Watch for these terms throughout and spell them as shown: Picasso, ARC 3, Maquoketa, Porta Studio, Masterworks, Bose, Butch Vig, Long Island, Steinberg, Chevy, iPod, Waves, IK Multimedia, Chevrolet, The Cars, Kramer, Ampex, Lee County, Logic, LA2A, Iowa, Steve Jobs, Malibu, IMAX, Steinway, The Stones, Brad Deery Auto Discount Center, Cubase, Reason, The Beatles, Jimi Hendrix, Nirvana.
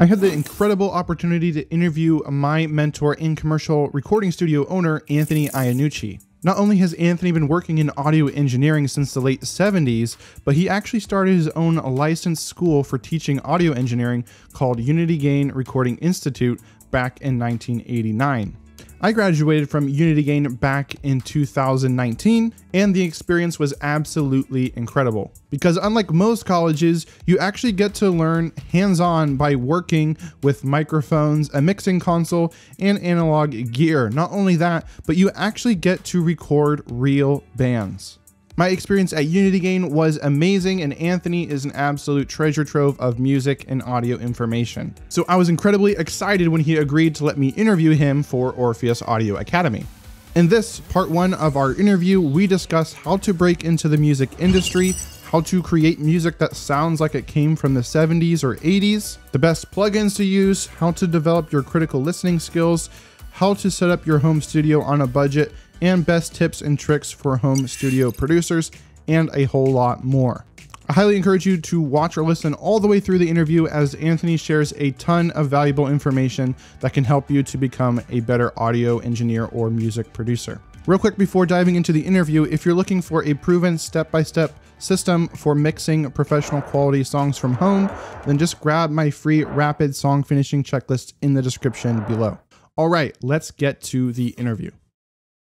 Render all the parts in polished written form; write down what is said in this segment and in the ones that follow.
I had the incredible opportunity to interview my mentor and commercial recording studio owner, Anthony Iannucci. Not only has Anthony been working in audio engineering since the late 70s, but he actually started his own licensed school for teaching audio engineering called Unity Gain Recording Institute back in 1989. I graduated from Unity Gain back in 2019, and the experience was absolutely incredible. Because unlike most colleges, you actually get to learn hands-on by working with microphones, a mixing console, and analog gear. Not only that, but you actually get to record real bands. My experience at Unity Gain was amazing, and Anthony is an absolute treasure trove of music and audio information. So I was incredibly excited when he agreed to let me interview him for Orpheus Audio Academy. In this part one of our interview, we discuss how to break into the music industry, how to create music that sounds like it came from the 70s or 80s, the best plugins to use, how to develop your critical listening skills, how to set up your home studio on a budget, and best tips and tricks for home studio producers, and a whole lot more. I highly encourage you to watch or listen all the way through the interview, as Anthony shares a ton of valuable information that can help you to become a better audio engineer or music producer. Real quick before diving into the interview, if you're looking for a proven step-by-step system for mixing professional quality songs from home, then just grab my free rapid song finishing checklist in the description below. All right, let's get to the interview.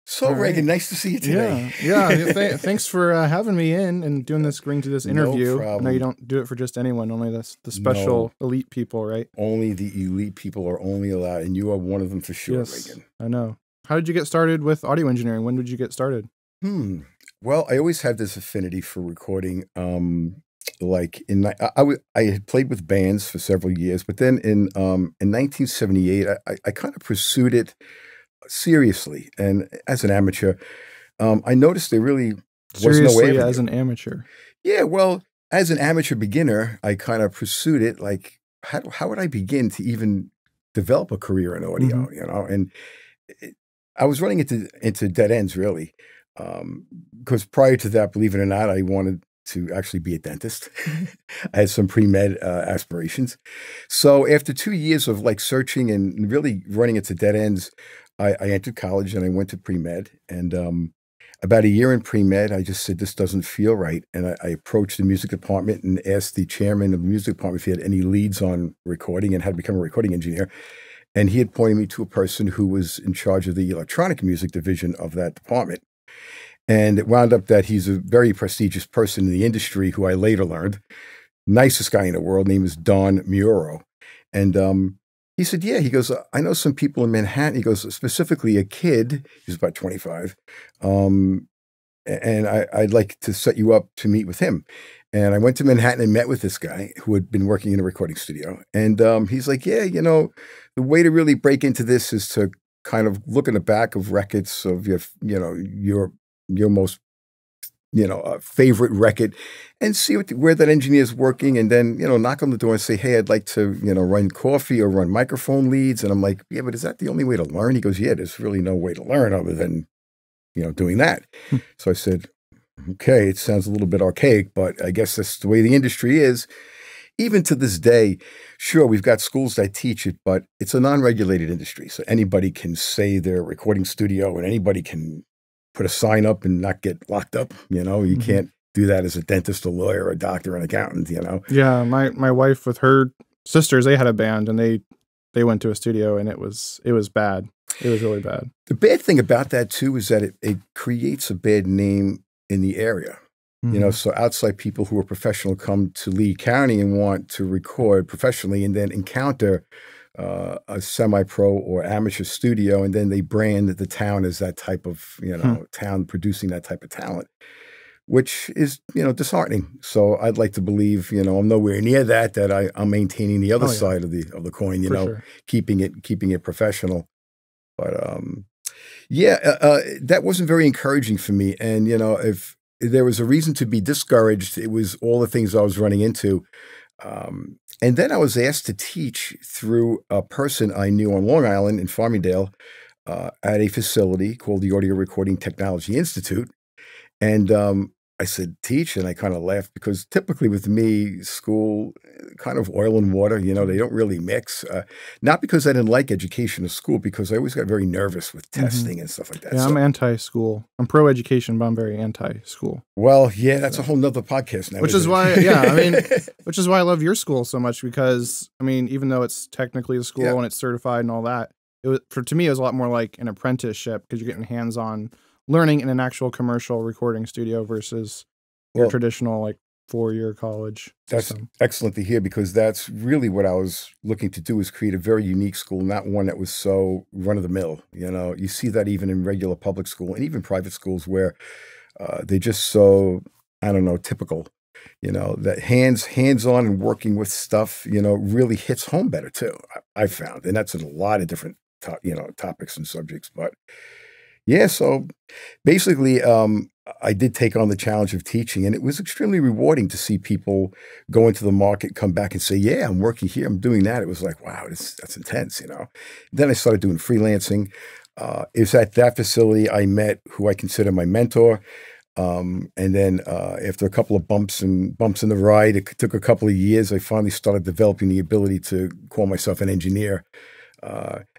So right. Reagan, nice to see you today. Yeah, yeah. Thanks for having me in and doing this, agreeing to this interview. No problem. I know you don't do it for just anyone, only the special elite people, right? Only the elite people are only allowed, and you are one of them for sure, yes, Reagan. I know. How did you get started with audio engineering? When did you get started? Well, I always had this affinity for recording. Like I had played with bands for several years, but then in 1978, I kind of pursued it seriously, and as an amateur, I noticed there really was no way. As an amateur, yeah. Well, as an amateur beginner, I kind of pursued it. Like, how would I begin to even develop a career in audio? Mm-hmm. You know, and I was running into dead ends, really, because prior to that, believe it or not, I wanted to actually be a dentist. I had some pre-med aspirations. So after 2 years of like searching and really running into dead ends, I entered college and I went to pre-med, and about a year in pre-med, I just said, this doesn't feel right. And I approached the music department and asked the chairman of the music department if he had any leads on recording and how to become a recording engineer. And he had pointed me to a person who was in charge of the electronic music division of that department. And it wound up that he's a very prestigious person in the industry, who I later learned, nicest guy in the world, name is Don Muro. And he said, yeah, he goes, I know some people in Manhattan. He goes, specifically a kid, he's about 25, and I'd like to set you up to meet with him. And I went to Manhattan and met with this guy who had been working in a recording studio. And he's like, yeah, you know, the way to really break into this is to kind of look in the back of records of your, you know, your most, you know, favorite record, and see what where that engineer is working, and then, you know, knock on the door and say, hey, I'd like to, you know, run coffee or run microphone leads. And I'm like, yeah, but is that the only way to learn? He goes, yeah, there's really no way to learn other than, you know, doing that. So I said, okay, it sounds a little bit archaic, but I guess that's the way the industry is. Even to this day, sure, we've got schools that teach it, but it's a non-regulated industry. So anybody can say their recording studio, and anybody can put a sign up and not get locked up. You know, you can't do that as a dentist, a lawyer, a doctor, an accountant, you know? Yeah. My wife with her sisters, they had a band, and they went to a studio, and it was bad. It was really bad. The bad thing about that too, is that it creates a bad name in the area. You know, so outside people who are professional come to Lee County and want to record professionally, and then encounter a semi-pro or amateur studio, and then they brand the town as that type of, you know, town producing that type of talent, which is, you know, disheartening. So I'd like to believe, you know, I'm nowhere near that, that I'm maintaining the other side of the coin, you know, keeping it professional. But yeah, that wasn't very encouraging for me. And, you know, if there was a reason to be discouraged, it was all the things I was running into. And then I was asked to teach through a person I knew on Long Island in Farmingdale at a facility called the Audio Recording Technology Institute. And I said, teach? And I kind of laughed because typically with me, school, kind of oil and water, you know, they don't really mix. Not because I didn't like education or school, because I always got very nervous with testing and stuff like that. Yeah, so, I'm anti-school. I'm pro-education, but I'm very anti-school. Well, yeah, that's a whole nother podcast now. Which is why, yeah, I mean, which is why I love your school so much because, I mean, even though it's technically a school and it's certified and all that, it was, to me, it was a lot more like an apprenticeship because you're getting hands-on learning in an actual commercial recording studio versus your traditional like four-year college system. That's excellent to hear because that's really what I was looking to do is create a very unique school, not one that was so run-of-the-mill. You know, you see that even in regular public school and even private schools where they're just so, I don't know, typical. You know, that hands-on and working with stuff, you know, really hits home better too, I found. And that's in a lot of different, you know, topics and subjects, but... Yeah, so basically I did take on the challenge of teaching, and it was extremely rewarding to see people go into the market, come back and say, yeah, I'm working here, I'm doing that. It was like, wow, that's intense, you know. Then I started doing freelancing. It was at that facility I met who I consider my mentor. And then after a couple of bumps in the ride, it took a couple of years, I finally started developing the ability to call myself an engineer.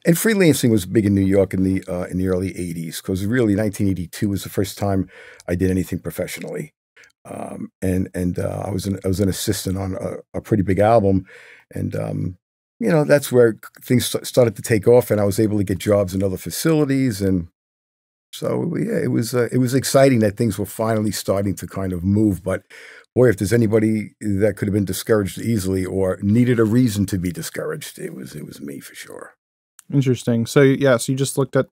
And freelancing was big in New York in the early 80s because really 1982 was the first time I did anything professionally. I was an assistant on a pretty big album. And, you know, that's where things started to take off and I was able to get jobs in other facilities. And so, yeah, it was exciting that things were finally starting to kind of move. But boy, if there's anybody that could have been discouraged easily or needed a reason to be discouraged, it was me for sure. Interesting. So, yeah, so you just looked at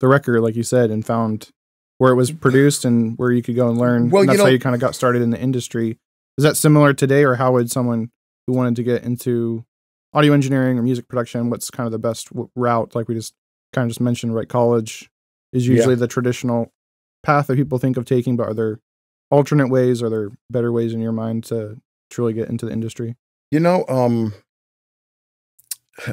the record, like you said, and found where it was produced and where you could go and learn. Well, and that's how you kind of got started in the industry. Is that similar today, or how would someone who wanted to get into audio engineering or music production, what's kind of the best route? Like we just kind of just mentioned, right? College is usually the traditional path that people think of taking, but are there alternate ways? Are there better ways in your mind to truly get into the industry? You know,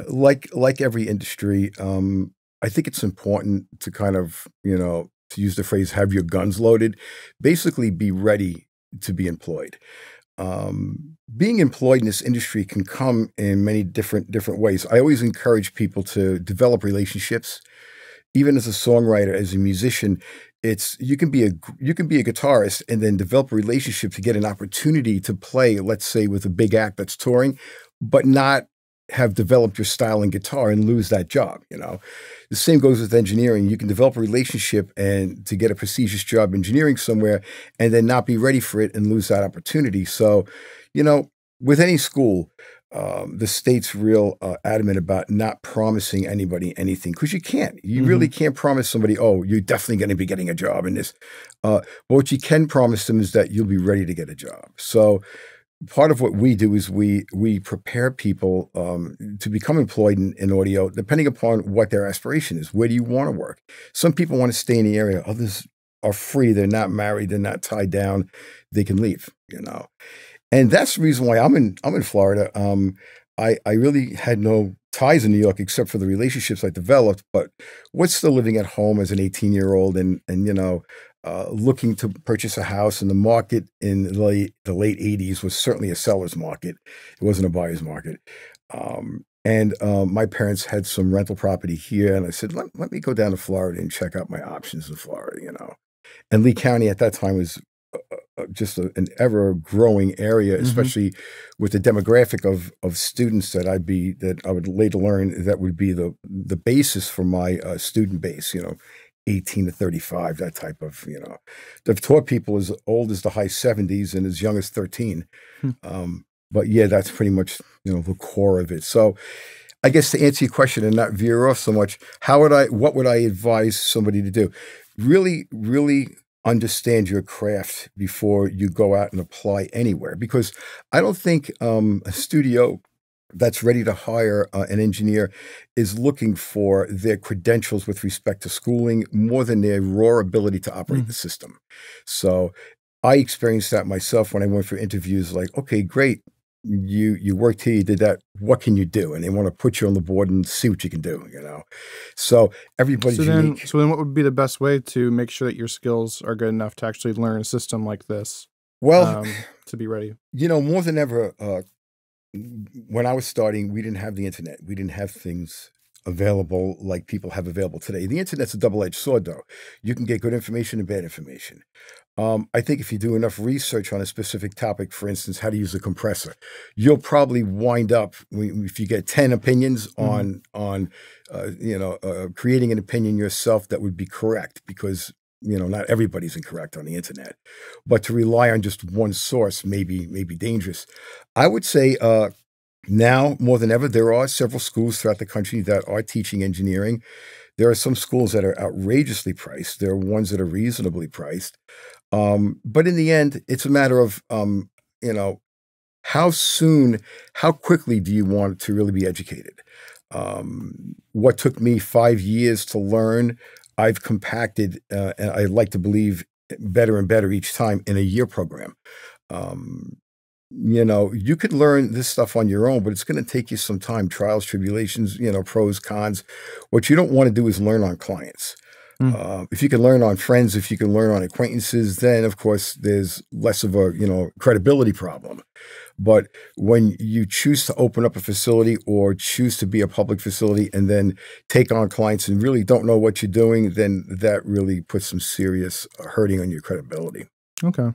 like every industry, I think it's important to kind of, you know, to use the phrase, have your guns loaded, basically be ready to be employed. Being employed in this industry can come in many different ways. I always encourage people to develop relationships. Even as a songwriter, as a musician, it's you can be a guitarist and then develop a relationship to get an opportunity to play, let's say, with a big act that's touring, but not have developed your style and guitar and lose that job. You know, the same goes with engineering. You can develop a relationship and to get a prestigious job engineering somewhere, and then not be ready for it and lose that opportunity. So, you know, with any school. The state's real adamant about not promising anybody anything because you can't. You really can't promise somebody, oh, you're definitely going to be getting a job in this. But what you can promise them is that you'll be ready to get a job. So part of what we do is we prepare people to become employed in audio depending upon what their aspiration is. Where do you want to work? Some people want to stay in the area. Others are free. They're not married. They're not tied down. They can leave, you know. And that's the reason why I'm in Florida. I really had no ties in New York except for the relationships I developed, but was still living at home as an 18-year-old and you know, looking to purchase a house. And the market in the late 80s was certainly a seller's market. It wasn't a buyer's market. My parents had some rental property here, and I said, let me go down to Florida and check out my options in Florida, you know. And Lee County at that time was just an ever-growing area, especially with the demographic of students that I would later learn that would be the basis for my student base. You know, 18 to 35, that type of, you know, they've taught people as old as the high 70s and as young as 13. But yeah, that's pretty much, you know, the core of it. So, I guess to answer your question and not veer off so much, what would I advise somebody to do? Really. Understand your craft before you go out and apply anywhere, because I don't think a studio that's ready to hire an engineer is looking for their credentials with respect to schooling more than their raw ability to operate the system. So I experienced that myself when I went for interviews like, okay, great. you worked here, you did that, what can you do? And they want to put you on the board and see what you can do, you know? So everybody's unique. So then what would be the best way to make sure that your skills are good enough to actually learn a system like this? Well, to be ready? You know, more than ever, when I was starting, we didn't have the internet. We didn't have things available like people have available today. The internet's a double-edged sword, though. You can get good information and bad information. I think if you do enough research on a specific topic, for instance, how to use a compressor, you'll probably wind up, if you get 10 opinions on you know, creating an opinion yourself that would be correct, because you know, not everybody's incorrect on the internet. But to rely on just one source may be dangerous. I would say now more than ever, there are several schools throughout the country that are teaching engineering. There are some schools that are outrageously priced. There are ones that are reasonably priced. But in the end, it's a matter of, you know, how soon, how quickly do you want to really be educated? What took me 5 years to learn, I've compacted, and I like to believe, better and better each time in a year program. You know, you could learn this stuff on your own, but it's going to take you some time, trials, tribulations, you know, pros, cons. What you don't want to do is learn on clients. If you can learn on friends, if you can learn on acquaintances, then of course there's less of a, you know, credibility problem. But when you choose to open up a facility or choose to be a public facility and then take on clients and really don't know what you're doing, then that really puts some serious hurting on your credibility. Okay.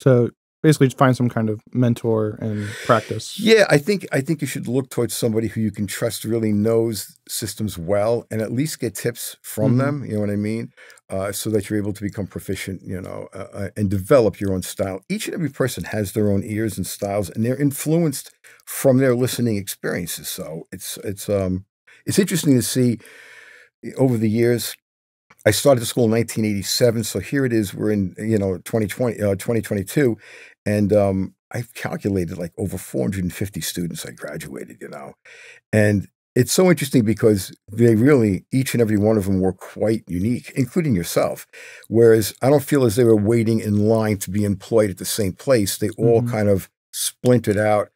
So basically just find some kind of mentor and practice. Yeah, I think you should look towards somebody who you can trust really knows systems well and at least get tips from them, you know what I mean? So that you're able to become proficient, you know, and develop your own style. Each and every person has their own ears and styles, and they're influenced from their listening experiences. So it's interesting to see over the years. I started the school in 1987, so here it is. We're in, you know, 2022, and I've calculated like over 450 students I graduated, you know. And it's so interesting because they really, each and every one of them were quite unique, including yourself. Whereas I don't feel as they were waiting in line to be employed at the same place. They all kind of splintered out,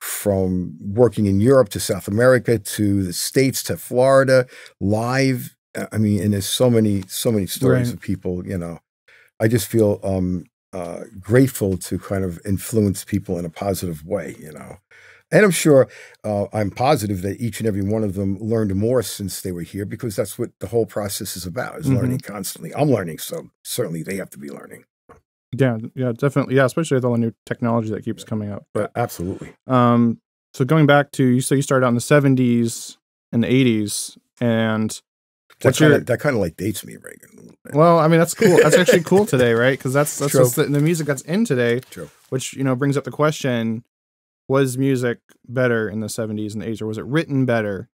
from working in Europe to South America to the States to Florida, live. I mean, and there's so many stories of people, you know. I just feel grateful to kind of influence people in a positive way, you know. And I'm sure, I'm positive that each and every one of them learned more since they were here, because that's what the whole process is about, is learning constantly. I'm learning, so certainly they have to be learning. Yeah, yeah, definitely. Yeah, especially with all the new technology that keeps coming up. But absolutely. So going back to, you say you started out in the 70s and the 80s, and that kind of like dates me, Reagan, a little bit. Well, I mean, that's cool. That's actually cool today, right? Because that's just the music that's in today. True. Which, you know, brings up the question: was music better in the 70s and the 80s, or was it written better?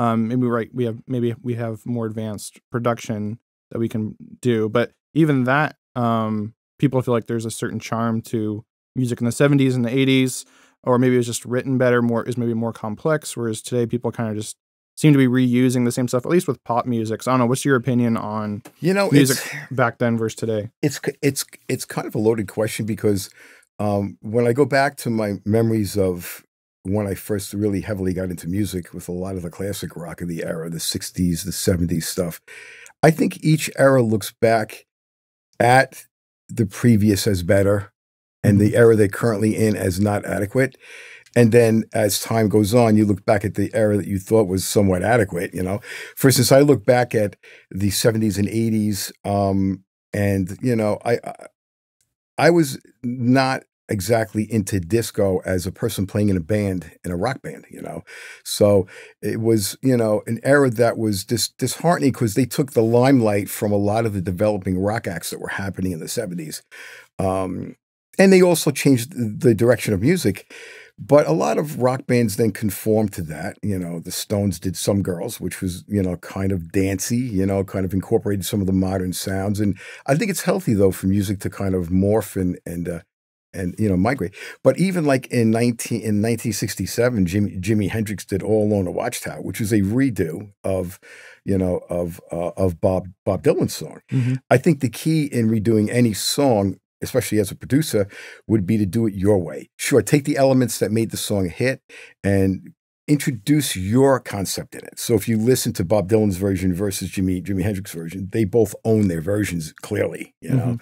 Maybe we have more advanced production that we can do, but even that, people feel like there's a certain charm to music in the 70s and the 80s, or maybe it was just written better, maybe more complex. Whereas today, people kind of just seem to be reusing the same stuff, at least with pop music. So I don't know. What's your opinion on, you know, music back then versus today? It's kind of a loaded question, because when I go back to my memories of when I first really heavily got into music with a lot of the classic rock of the era, the 60s, the 70s stuff, I think each era looks back at the previous as better and the era they're currently in as not adequate. And then as time goes on, you look back at the era that you thought was somewhat adequate, you know. For instance, I look back at the 70s and 80s, and, you know, I was not exactly into disco as a person playing in a band, in a rock band, you know. So it was, you know, an era that was disheartening, because they took the limelight from a lot of the developing rock acts that were happening in the 70s. And they also changed the direction of music. But a lot of rock bands then conformed to that. You know, the Stones did Some Girls, which was, you know, kind of dancey, you know, kind of incorporated some of the modern sounds. And I think it's healthy, though, for music to kind of morph and you know, migrate. But even like in 1967, Jimi Hendrix did All Alone at Watchtower, which was a redo of, you know, of Bob Dylan's song. I think the key in redoing any song especially as a producer, would be to do it your way. Sure, take the elements that made the song a hit and introduce your concept in it. So if you listen to Bob Dylan's version versus Jimi Hendrix's version, they both own their versions, clearly, you know.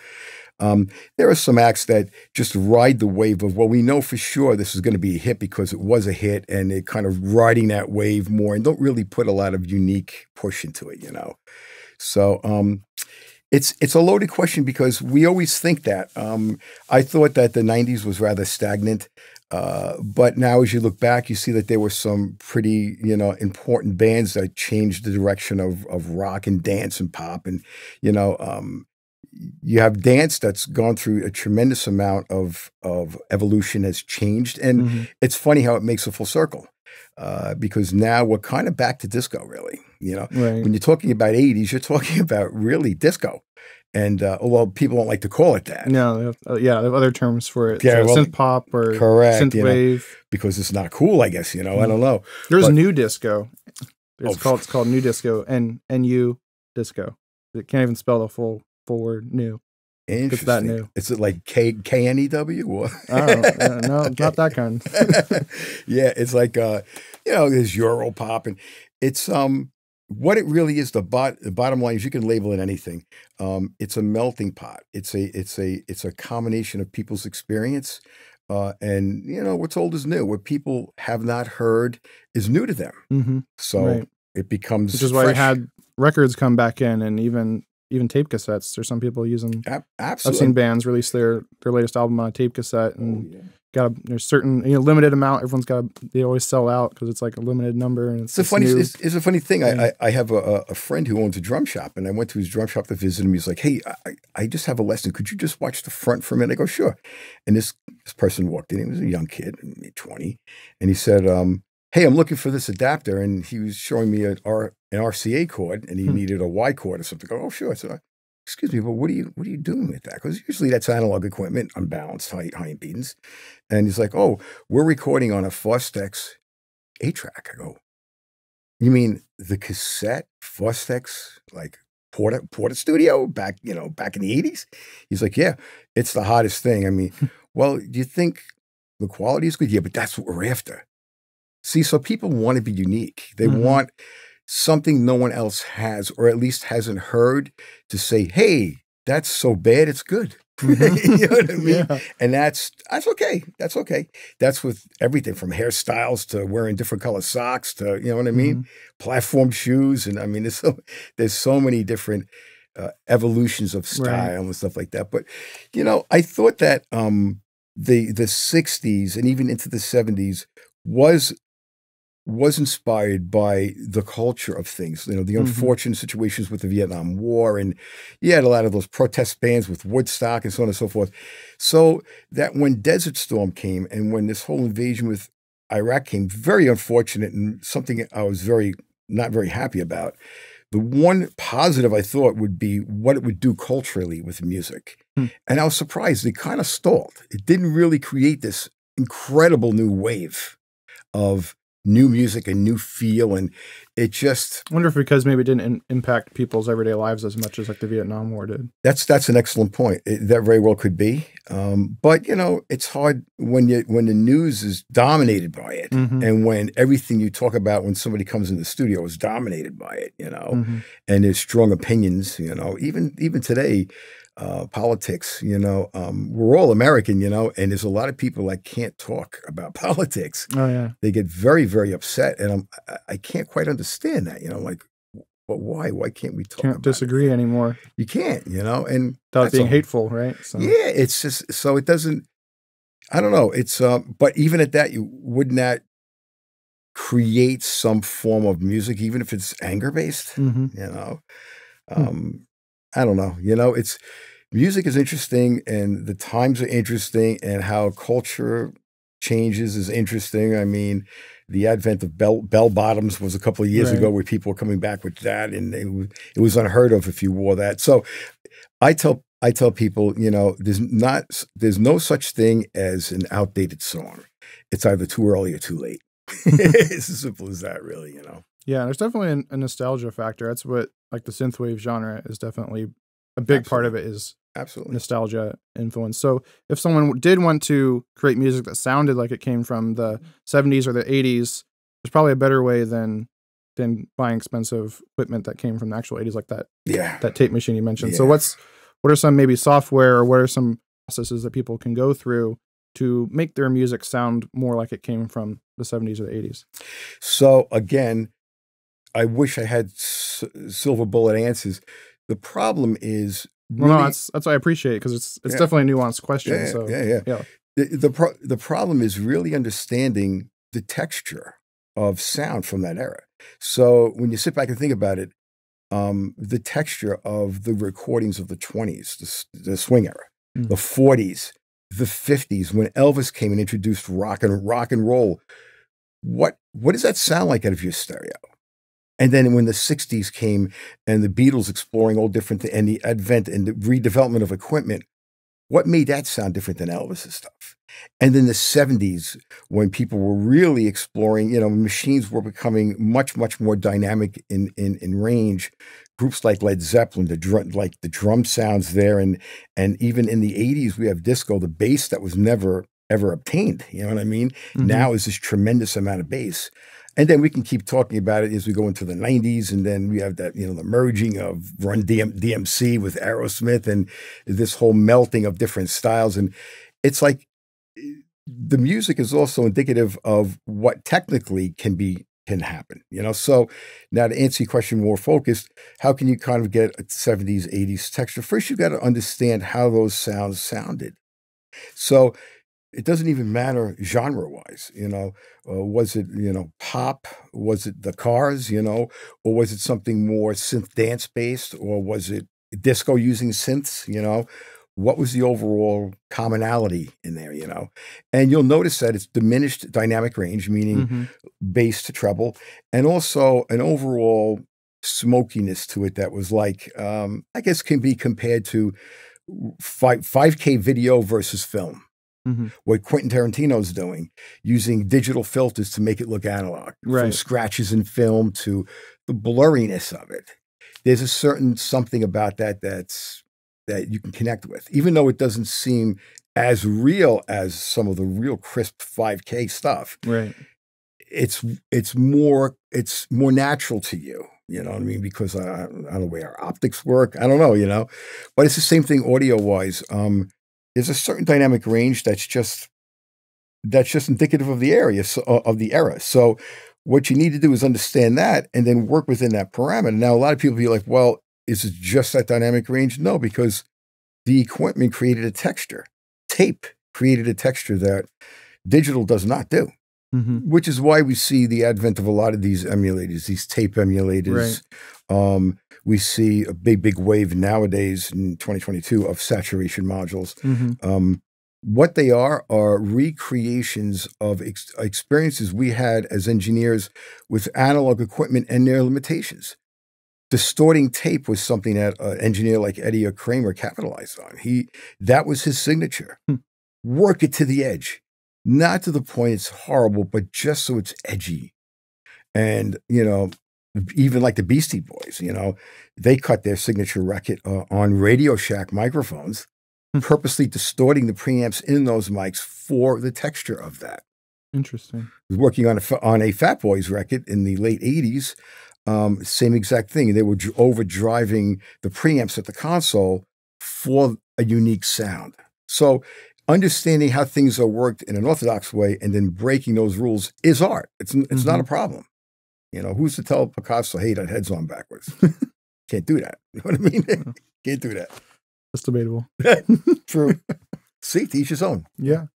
There are some acts that just ride the wave of, well, we know for sure this is going to be a hit because it was a hit, and they're kind of riding that wave more and don't really put a lot of unique push into it, you know. So it's a loaded question because we always think that. I thought that the 90s was rather stagnant, but now as you look back, you see that there were some pretty, you know, important bands that changed the direction of rock and dance and pop and, you know, you have dance that's gone through a tremendous amount of evolution, has changed. And it's funny how it makes a full circle because now we're kind of back to disco, really. You know, when you're talking about 80s, you're talking about really disco. And, well, people don't like to call it that. No, yeah, they have other terms for it. Yeah, so well, synth pop or synth wave. You know, because it's not cool, I guess, you know, I don't know. There's new disco. It's, it's called new disco, N-U disco. It can't even spell the full forward new. Interesting. It's that new. Is it like K-N-E-W? Or? No, not that kind. Yeah, it's like, you know, there's Euro pop. And it's, what it really is, the bottom line is you can label it anything. It's a melting pot. It's a combination of people's experience. And, you know, what's old is new. What people have not heard is new to them. So it becomes Which is why you had records come back in and even tape cassettes. There's some people using. Absolutely, I've seen bands release their latest album on a tape cassette, and there's certain limited amount. Everyone's got they always sell out because it's like a limited number. And it's a funny it's a funny thing. I have a friend who owns a drum shop, and I went to his drum shop to visit him. He's like, "Hey, I just have a lesson. Could you just watch the front for a minute?" I go, "Sure." And this person walked in. He was a young kid, maybe 20, and he said, "Hey, I'm looking for this adapter," and he was showing me an RCA chord, and he needed a Y chord or something. I go, "Oh, sure." I said, "Excuse me, but what are you doing with that?" Because usually that's analog equipment, unbalanced, high impedance. And he's like, "Oh, we're recording on a Fostex 8-track." I go, "You mean the cassette Fostex, like Porta Studio back, you know, back in the 80s?" He's like, "Yeah, it's the hottest thing. I mean, well, do you think the quality is good? Yeah, but that's what we're after." See, so people want to be unique. They want something no one else has, or at least hasn't heard, to say, "Hey, that's so bad, it's good." You know what I mean? Yeah. And that's okay. That's okay. That's with everything from hairstyles to wearing different color socks to, you know what I mean? Platform shoes. And I mean, there's so many different evolutions of style and stuff like that. But, you know, I thought that the 60s and even into the 70s was inspired by the culture of things, you know, the unfortunate situations with the Vietnam War. And you had a lot of those protest bands with Woodstock and so on and so forth. So that when Desert Storm came and when this whole invasion with Iraq came, very unfortunate and something I was not very happy about. The one positive I thought would be what it would do culturally with music. And I was surprised. It kind of stalled. It didn't really create this incredible new wave of new music and new feel, and it just... I wonder if because maybe it didn't impact people's everyday lives as much as like the Vietnam War did. That's an excellent point. That very well could be. But, you know, it's hard when the news is dominated by it and when everything you talk about when somebody comes in the studio is dominated by it, you know, and there's strong opinions, you know. Even today, politics, you know, we're all American, you know, and there's a lot of people that can't talk about politics. Oh, yeah. They get very, very upset, and I can't quite understand that, you know, like, but why? Why can't we talk? Can't about disagree it? Anymore. You can't, you know, and without being hateful, right? So. Yeah, it's just, so it doesn't, I don't know, it's, but even at that, you would not create some form of music, even if it's anger-based, you know. I don't know. You know, it's music is interesting, and the times are interesting, and how culture changes is interesting. I mean, the advent of bell bottoms was a couple of years ago, where people were coming back with that, and it was unheard of if you wore that. So, I tell people, you know, there's no such thing as an outdated song. It's either too early or too late. It's as simple as that, really. You know. Yeah, there's definitely a nostalgia factor. That's what, like, the synthwave genre is definitely a big part of it is nostalgia influence. So if someone did want to create music that sounded like it came from the 70s or the 80s, there's probably a better way than buying expensive equipment that came from the actual 80s, like that that tape machine you mentioned. So what are some maybe software, or what are some processes that people can go through to make their music sound more like it came from the 70s or the 80s? So again, I wish I had silver bullet answers. The problem is really, well, no, that's what I appreciate, because it's definitely a nuanced question. The problem is really understanding the texture of sound from that era. So when you sit back and think about it, the texture of the recordings of the 20s, the swing era, the 40s, the 50s, when Elvis came and introduced rock and roll, what does that sound like out of your stereo? And then when the 60s came and the Beatles exploring all different, and the advent and the redevelopment of equipment, what made that sound different than Elvis's stuff? And then the 70s, when people were really exploring, you know, machines were becoming much, much more dynamic in range. Groups like Led Zeppelin, the drum sounds there, and even in the 80s, we have disco, the bass that was never, ever obtained. You know what I mean? Mm-hmm. Now is this tremendous amount of bass. And then we can keep talking about it as we go into the 90s, and then we have that, you know, the merging of Run DMC with Aerosmith, and this whole melting of different styles. And it's like the music is also indicative of what technically can happen, you know? So now to answer your question more focused, how can you kind of get a 70s, 80s texture? First, you've got to understand how those sounds sounded. So it doesn't even matter genre-wise, you know, was it, you know, pop, was it the Cars, you know, or was it something more synth dance-based, or was it disco using synths, you know? What was the overall commonality in there, you know? And you'll notice that it's diminished dynamic range, meaning bass to treble, and also an overall smokiness to it that was like, I guess can be compared to 5K video versus film. What Quentin Tarantino's doing, using digital filters to make it look analog, from scratches in film to the blurriness of it. There's a certain something about that that you can connect with, even though it doesn't seem as real as some of the real crisp 5K stuff. Right. It's more natural to you. You know what I mean? Because I don't know the way our optics work. I don't know. You know, but it's the same thing audio wise. There's a certain dynamic range that's just indicative of the area, so, of the era. So what you need to do is understand that and then work within that parameter. Now, a lot of people be like, well, is it just that dynamic range? No, because the equipment created a texture. Tape created a texture that digital does not do, which is why we see the advent of a lot of these emulators, these tape emulators. We see a big wave nowadays in 2022 of saturation modules. What they are recreations of experiences we had as engineers with analog equipment and their limitations. Distorting tape was something that an engineer like Eddie or Kramer capitalized on. That was his signature. Work it to the edge. Not to the point it's horrible, but just so it's edgy. And, you know, even like the Beastie Boys, you know, they cut their signature record on Radio Shack microphones, purposely distorting the preamps in those mics for the texture of that. Interesting. Working on a Fat Boys record in the late 80s, same exact thing. They were overdriving the preamps at the console for a unique sound. So understanding how things are worked in an orthodox way and then breaking those rules is art. It's not a problem. You know, who's to tell Picasso, hey, that head's on backwards? Can't do that. You know what I mean? Can't do that. That's debatable. True. See, to each his own. Yeah.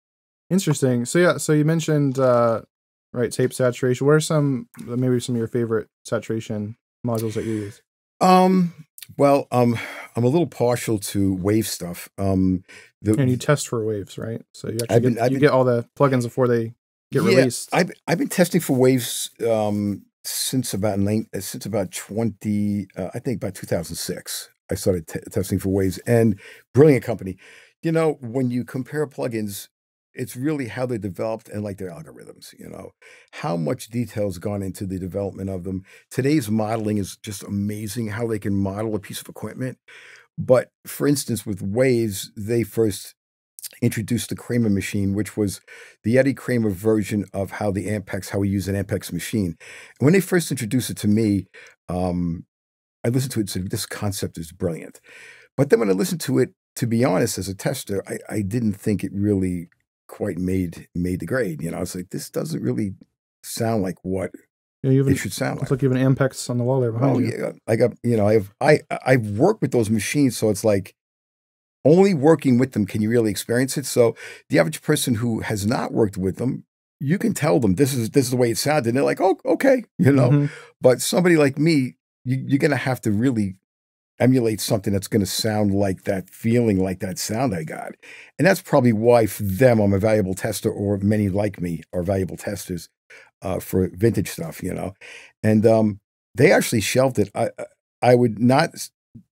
Interesting. So, yeah, so you mentioned, tape saturation. What are maybe some of your favorite saturation modules that you use? Well, I'm a little partial to wave stuff. And you test for waves, right? So you actually get all the plugins before they get released. I've been testing for waves since about 2006. I started testing for waves, and brilliant company. You know, when you compare plugins, it's really how they're developed and like their algorithms, you know, how much detail has gone into the development of them. Today's modeling is just amazing, how they can model a piece of equipment. But for instance, with Waves, they first introduced the Kramer machine, which was the Eddie Kramer version of how the Ampex, how we use an Ampex machine. And when they first introduced it to me, I listened to it and said, this concept is brilliant. But then when I listened to it, to be honest, as a tester, I didn't think it really quite made the grade. You know, I was like, this doesn't really sound like what it should sound like. It's like you have an Ampex on the wall there behind you. Yeah, I got, you know, I've worked with those machines, so it's like, only working with them can you really experience it. So the average person who has not worked with them, you can tell them this is the way it sounded, and they're like, oh, okay, you know. Mm-hmm. But somebody like me, you're going to have to really emulate something that's going to sound like that, feeling like that sound I got. And that's probably why for them I'm a valuable tester, or many like me are valuable testers for vintage stuff, you know. And they actually shelved it. I would not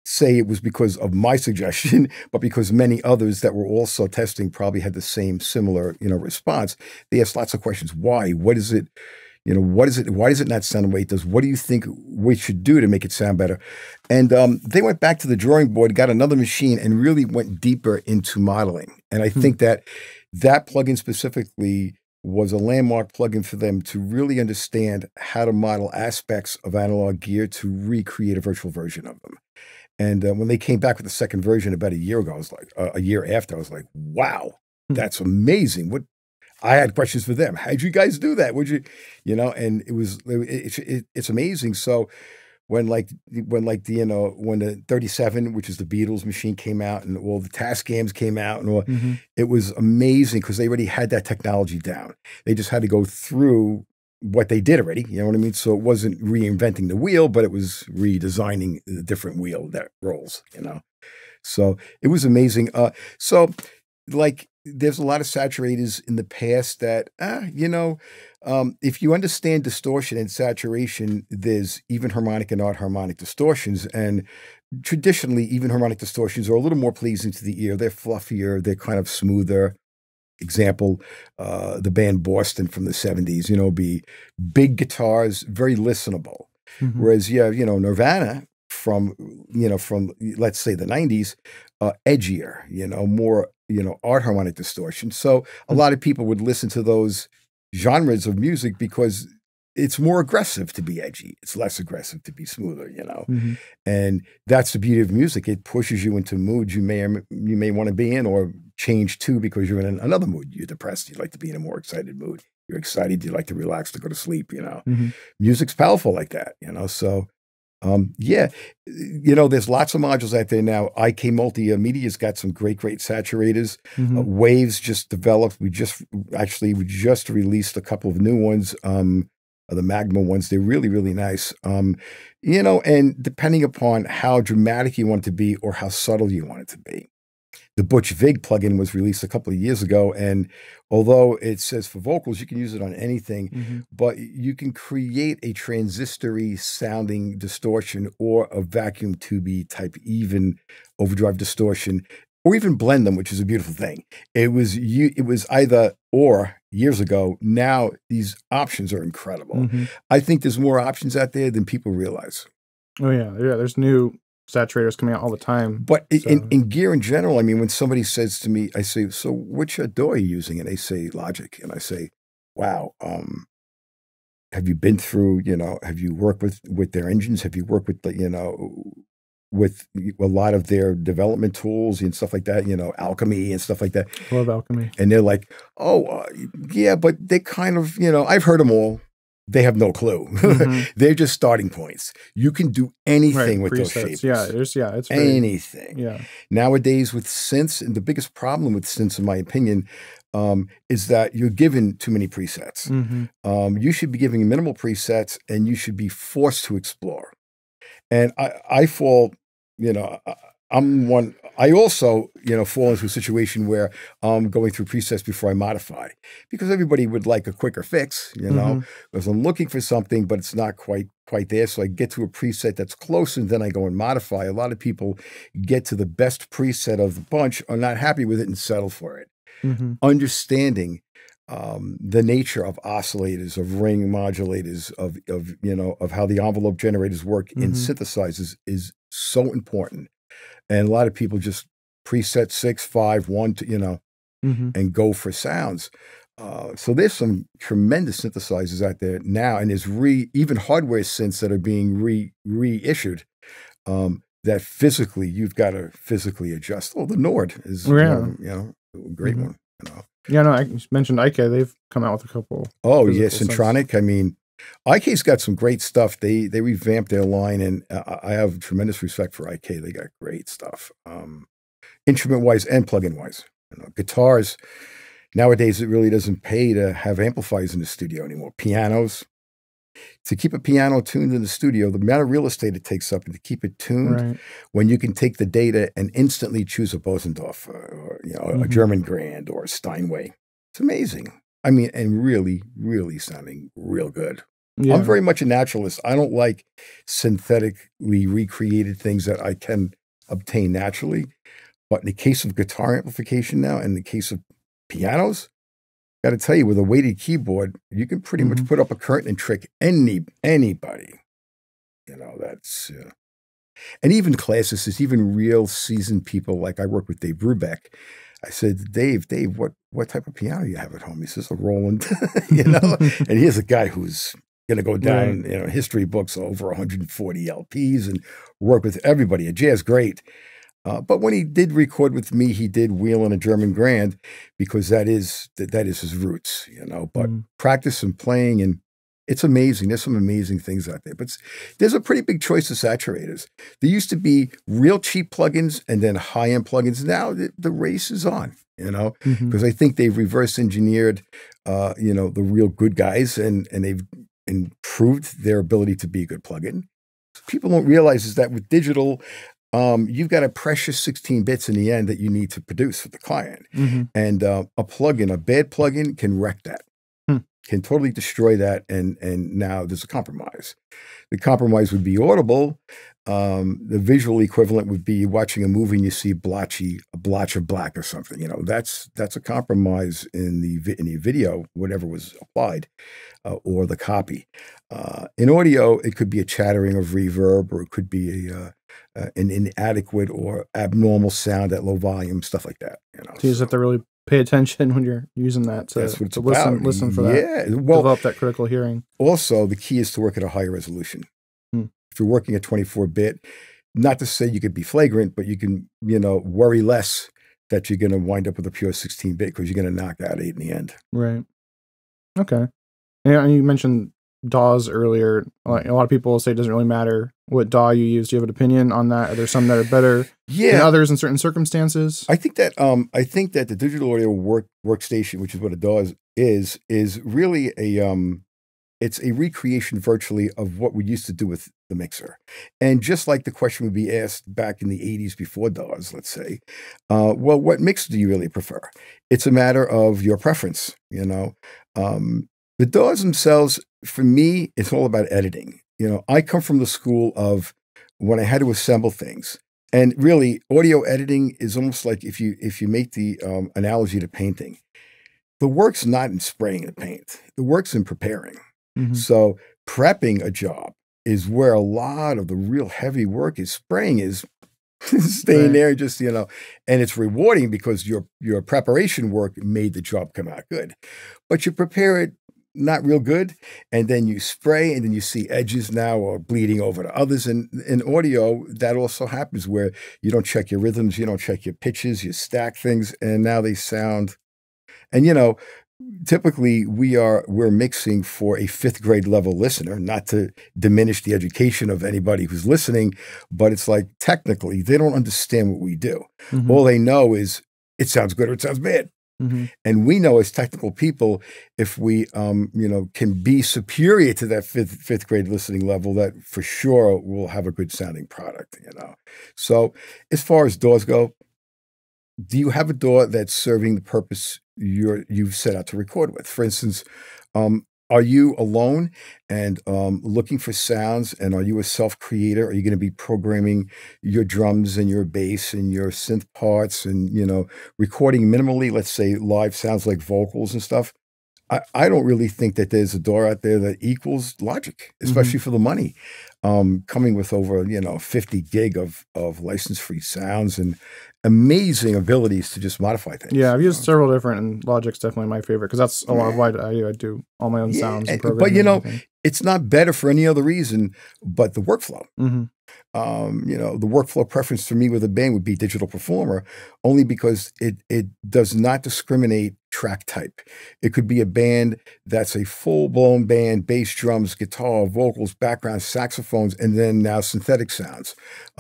say it was because of my suggestion, but because many others that were also testing probably had the same similar, you know, response. They asked lots of questions. Why? What is it? You know, what is it? Why does it not sound the way it does? What do you think we should do to make it sound better? And they went back to the drawing board, got another machine, and really went deeper into modeling. And I think that plugin specifically was a landmark plugin for them to really understand how to model aspects of analog gear to recreate a virtual version of them. And when they came back with the second version about a year ago, I was like, a year after, I was like, wow, that's amazing. What? I had questions for them. How'd you guys do that? Would you know? And it was, it's amazing. So when the 37, which is the Beatles machine, came out, and all the Tascams came out, and all, it was amazing because they already had that technology down. They just had to go through what they did already. You know what I mean? So it wasn't reinventing the wheel, but it was redesigning the different wheel that rolls, you know? So it was amazing. So like, there's a lot of saturators in the past that, you know, if you understand distortion and saturation, there's even harmonic and odd harmonic distortions. And traditionally, even harmonic distortions are a little more pleasing to the ear. They're fluffier. They're kind of smoother. Example, the band Boston from the 70s, you know, be big guitars, very listenable. Mm-hmm. Whereas, yeah, you know, Nirvana from, you know, from, let's say, the 90s, edgier, you know, more, you know, art harmonic distortion. So a lot of people would listen to those genres of music because it's more aggressive to be edgy. It's less aggressive to be smoother, you know. Mm-hmm. And that's the beauty of music. It pushes you into moods you may or you may want to be in, or change to because you're in another mood. You're depressed. You'd like to be in a more excited mood. You're excited. You'd like to relax, to go to sleep, you know. Mm-hmm. Music's powerful like that, you know. So yeah, you know, there's lots of modules out there now. IK Multimedia's got some great saturators. Waves just developed. We just released a couple of new ones, the Magma ones. They're really nice. You know, and depending upon how dramatic you want it to be or how subtle you want it to be. The Butch Vig plugin was released a couple of years ago, and although it says for vocals, you can use it on anything, but you can create a transistory sounding distortion or a vacuum tubey type even overdrive distortion, or even blend them, which is a beautiful thing. It was either or years ago. Now these options are incredible. I think there's more options out there than people realize. Oh yeah, yeah. There's new saturators coming out all the time. But in gear in general, I mean, when somebody says to me, I say, so which DAW are you using? And they say Logic. And I say, wow, have you been through, you know, have you worked with their engines? Have you worked with, you know, with a lot of their development tools and stuff like that, you know, Alchemy and stuff like that? Love Alchemy. And they're like, oh, yeah, but they kind of, you know, I've heard them all. They have no clue. They're just starting points. You can do anything with presets, those shapes. Yeah, it's very, anything. Yeah. Nowadays with synths, and the biggest problem with synths, in my opinion, is that you're given too many presets. You should be giving minimal presets, and you should be forced to explore. And I fall, you know, I'm one. I also, you know, fall into a situation where I'm going through presets before I modify, because everybody would like a quicker fix, you know, because I'm looking for something, but it's not quite there. So I get to a preset that's close, and then I go and modify. A lot of people get to the best preset of the bunch, are not happy with it, and settle for it. Understanding the nature of oscillators, of ring modulators, of, you know, of how the envelope generators work in synthesizers is so important. And a lot of people just preset 6, 5, 1, you know, and go for sounds. So there's some tremendous synthesizers out there now, and there's even hardware synths that are being reissued that physically, you've got to physically adjust. Oh, the Nord is, you know, a great one. You know. Yeah, no, I mentioned IK. They've come out with a couple. Oh, yeah, Syntronic. I mean, IK's got some great stuff. They revamped their line, and I have tremendous respect for IK. They got great stuff, instrument-wise and plug-in-wise. You know, guitars, nowadays it really doesn't pay to have amplifiers in the studio anymore. Pianos. To keep a piano tuned in the studio, the amount of real estate it takes up, and to keep it tuned when you can take the data and instantly choose a Bosendorf or you know, a German Grand or a Steinway. It's amazing. I mean, and really, really sounding real good. Yeah. I'm very much a naturalist. I don't like synthetically recreated things that I can obtain naturally. But in the case of guitar amplification now, and in the case of pianos, got to tell you, with a weighted keyboard, you can pretty much put up a curtain and trick anybody. You know, that's and even classicists, even real seasoned people. Like I work with Dave Brubeck. I said, Dave, what type of piano do you have at home? He says, a Roland. You know, and here's a guy who's going to go down you know, history books, over 140 LPs, and work with everybody. A jazz great. But when he did record with me, he did wheel on a German Grand, because that is his roots, you know. But practice and playing, and it's amazing. There's some amazing things out there. But there's a pretty big choice of saturators. There used to be real cheap plugins and then high-end plugins. Now the race is on, you know, because I think they've reverse engineered, you know, the real good guys, and they've improved their ability to be a good plugin. What people don't realize is that with digital, you've got a precious 16 bits in the end that you need to produce for the client. And a bad plugin can wreck that, can totally destroy that. And now there's a compromise. The compromise would be audible. The visual equivalent would be watching a movie and you see a blotch of black or something. You know, that's a compromise in the video, whatever was applied, or the copy. In audio, it could be a chattering of reverb, or it could be an inadequate or abnormal sound at low volume, stuff like that. You know, so you just have to really pay attention when you're using that to listen for that. Yeah, well, develop that critical hearing. Also, the key is to work at a higher resolution. If you're working at 24-bit, not to say you could be flagrant, but you can, you know, worry less that you're going to wind up with a pure 16-bit, because you're going to knock out 8 in the end. Right. Okay. And you mentioned DAWs earlier. Like, a lot of people say it doesn't really matter what DAW you use. Do you have an opinion on that? Are there some that are better than others in certain circumstances? I think that the digital audio workstation, which is what a DAW is really it's a recreation virtually of what we used to do with the mixer. And just like the question would be asked back in the 80s before DAWs, let's say, well, what mix do you really prefer? It's a matter of your preference, you know. The DAWs themselves, for me, it's all about editing. You know, I come from the school of when I had to assemble things. And really, audio editing is almost like if you make the analogy to painting. The work's not in spraying the paint. The work's in preparing. So prepping a job is where a lot of the real heavy work is. Spraying is staying there, just, you know, and it's rewarding because your preparation work made the job come out good. But you prepare it not real good, and then you spray, and then you see edges now or bleeding over to others. And in audio, that also happens, where you don't check your rhythms, you don't check your pitches, you stack things, and now they sound, and you know, typically, we're mixing for a 5th grade level listener, not to diminish the education of anybody who's listening, but it's like, technically, they don't understand what we do. All they know is it sounds good or it sounds bad. And we know as technical people, if we, you know, can be superior to that fifth grade listening level, that for sure we'll have a good sounding product, you know. So as far as DAWs go, do you have a DAW that's serving the purpose you've set out to record with? For instance, are you alone and looking for sounds, and are you a self-creator? Are you going to be programming your drums and your bass and your synth parts and, you know, recording minimally, let's say, live sounds like vocals and stuff? I don't really think that there's a DAW out there that equals Logic, especially for the money. coming with over 50 gig of license-free sounds and amazing abilities to just modify things. Yeah, I've used several different, and Logic's definitely my favorite because that's a lot of what I do. I do all my own sounds and programming. But it's not better for any other reason but the workflow. Mm-hmm. The workflow preference for me with a band would be Digital Performer, only because it does not discriminate track type. It could be a band that's a full-blown band, bass, drums, guitar, vocals, background, saxophones, and then now synthetic sounds,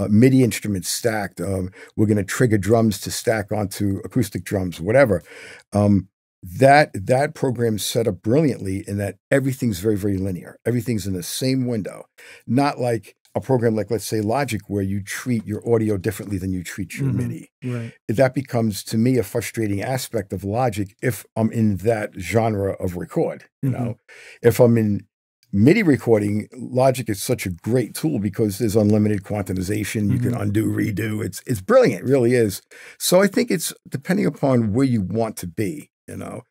MIDI instruments stacked. We're going to trigger drums to stack onto acoustic drums, whatever. That program's set up brilliantly in that everything's very, very linear. Everything's in the same window, not like a program like, let's say, Logic, where you treat your audio differently than you treat your MIDI. Right. That becomes, to me, a frustrating aspect of Logic if I'm in that genre of record. You know, if I'm in MIDI recording, Logic is such a great tool because there's unlimited quantization. You can undo, redo. It's brilliant. It really is. So I think it's depending upon where you want to be, you know.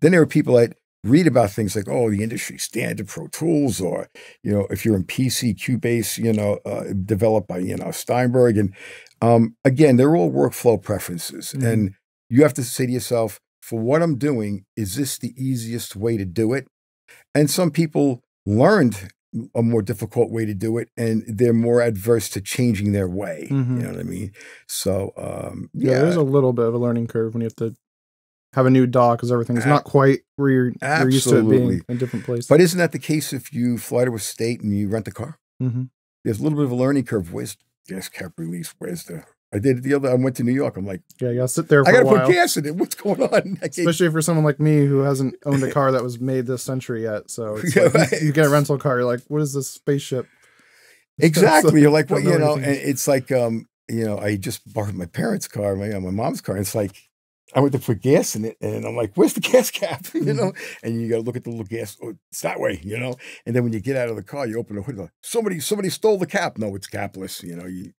Then there are people that read about things like, oh, the industry standard Pro Tools, or, if you're in PC, Cubase, developed by, Steinberg. And again, they're all workflow preferences. And you have to say to yourself, for what I'm doing, is this the easiest way to do it? And some people learned a more difficult way to do it, and they're more adverse to changing their way. You know what I mean? So, yeah, there's a little bit of a learning curve when you have to have a new DAW because everything's not quite where you're used to it being in different places. But isn't that the case if you fly to a state and you rent a car? There's a little bit of a learning curve. Where's gas cap release? Where's the... I did the other... I went to New York. I'm like... Yeah, you gotta sit there for a while. I gotta put gas in it. What's going on? Especially for someone like me who hasn't owned a car that was made this century yet. So it's like, you get a rental car, you're like, what is this spaceship? Exactly. You're like, well, and it's like, I just borrowed my parents' car, my mom's car. And it's like, I went to put gas in it, and I'm like, where's the gas cap? And you got to look at the little gas, oh, it's that way, And then when you get out of the car, you open the hood, somebody stole the cap. No, it's capless, they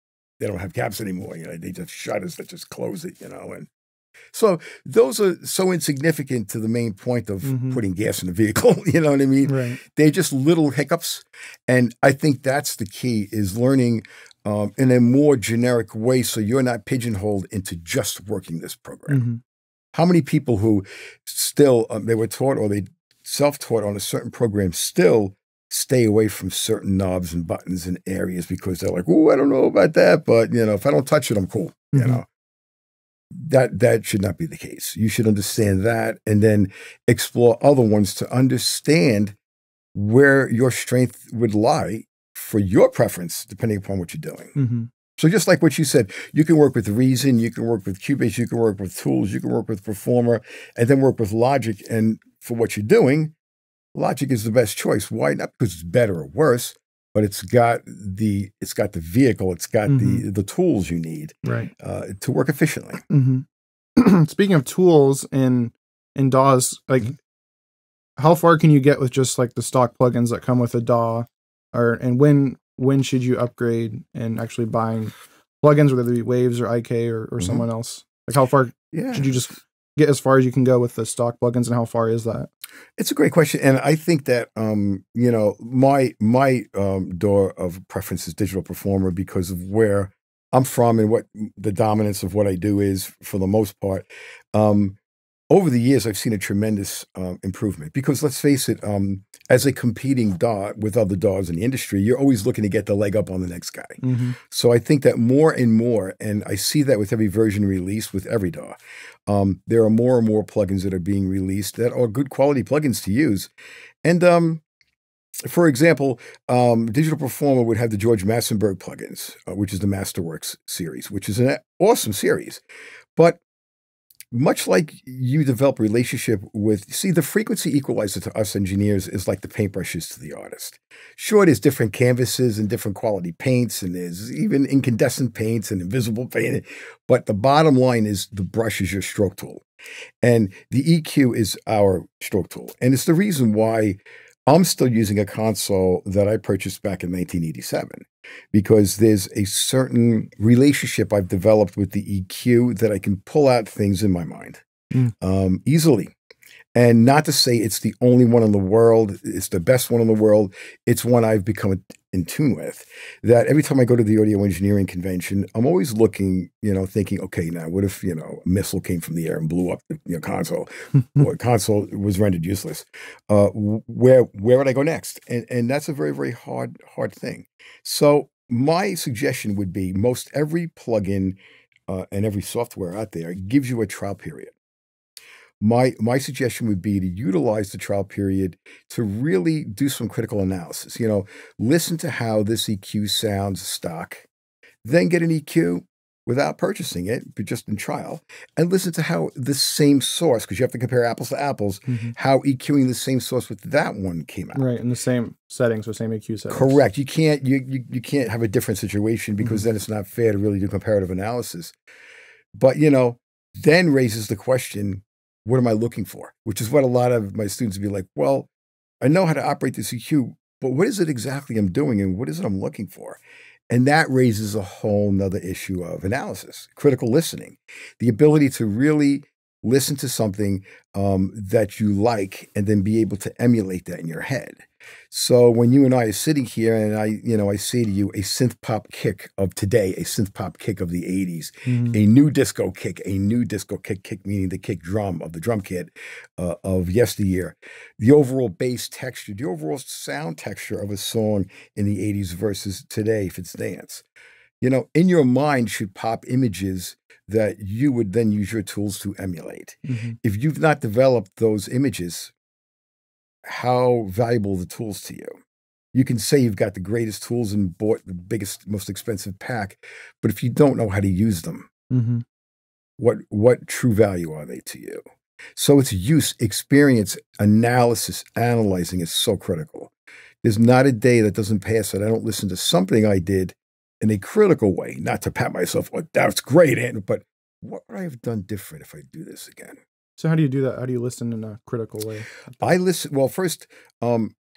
don't have caps anymore. They just shutters that just close it, And so those are so insignificant to the main point of putting gas in the vehicle, Right. They're just little hiccups. And I think that's the key, is learning in a more generic way, so you're not pigeonholed into just working this program. How many people who still, they were taught or they self-taught on a certain program still stay away from certain knobs and buttons and areas because they're like, oh, I don't know about that, but, if I don't touch it, I'm cool, That should not be the case. You should understand that and then explore other ones to understand where your strength would lie for your preference, depending upon what you're doing. So just like what you said, you can work with Reason, you can work with Cubase, you can work with Tools, you can work with Performer, and then work with Logic. And for what you're doing, Logic is the best choice. Why? Not because it's better or worse, but it's got the vehicle, it's got the tools you need to work efficiently. Speaking of tools and DAWs, like how far can you get with just like the stock plugins that come with a DAW? And when should you upgrade and actually buying plugins, whether it be Waves or IK or someone else? Like how far should you just get as far as you can go with the stock plugins, and how far is that? It's a great question. And I think that, my door of preference is Digital Performer because of where I'm from and what the dominance of what I do is for the most part. Over the years, I've seen a tremendous improvement because, let's face it, as a competing DAW with other DAWs in the industry, you're always looking to get the leg up on the next guy. So I think that more and more, and I see that with every version release with every DAW, there are more and more plugins that are being released that are good quality plugins to use. And for example, Digital Performer would have the George Massenburg plugins, which is the Masterworks series, which is an awesome series. But much like you develop relationship with, the frequency equalizer to us engineers is like the paintbrushes to the artist. Sure, there's different canvases and different quality paints, and there's even incandescent paints and invisible paint. But the bottom line is the brush is your stroke tool. And the EQ is our stroke tool. And it's the reason why I'm still using a console that I purchased back in 1987. Because there's a certain relationship I've developed with the EQ that I can pull out things in my mind easily. And not to say it's the only one in the world, it's the best one in the world. It's one I've become in tune with, that every time I go to the audio engineering convention, I'm always looking, thinking, okay, now what if, a missile came from the air and blew up the console, or console was rendered useless? Where would I go next? And that's a very, very hard thing. So my suggestion would be most every plugin and every software out there gives you a trial period. My suggestion would be to utilize the trial period to really do some critical analysis. Listen to how this EQ sounds stock, then get an EQ without purchasing it, but just in trial, and listen to how the same source, because you have to compare apples to apples, how EQing the same source with that one came out. Right, in the same settings or same EQ settings. Correct. You can't, you can't have a different situation, because then it's not fair to really do comparative analysis. But, then raises the question, what am I looking for? Which is what a lot of my students would be like, well, I know how to operate this EQ, but what is it exactly I'm doing and what is it I'm looking for? And that raises a whole nother issue of analysis, critical listening, the ability to really listen to something that you like and then be able to emulate that in your head. So when you and I are sitting here and I say to you, a synth pop kick of today, a synth pop kick of the 80s, a new disco kick, meaning the kick drum of the drum kit of yesteryear, the overall bass texture, the overall sound texture of a song in the 80s versus today, if it's dance. In your mind should pop images that you would then use your tools to emulate. If you've not developed those images, how valuable are the tools to you? You can say you've got the greatest tools and bought the biggest, most expensive pack, but if you don't know how to use them, what true value are they to you? So it's use, experience, analysis, analyzing is so critical. There's not a day that doesn't pass that I don't listen to something I did in a critical way, not to pat myself, oh, that's great, but what would I have done different if I do this again? So how do you do that? How do you listen in a critical way? I listen, well, first,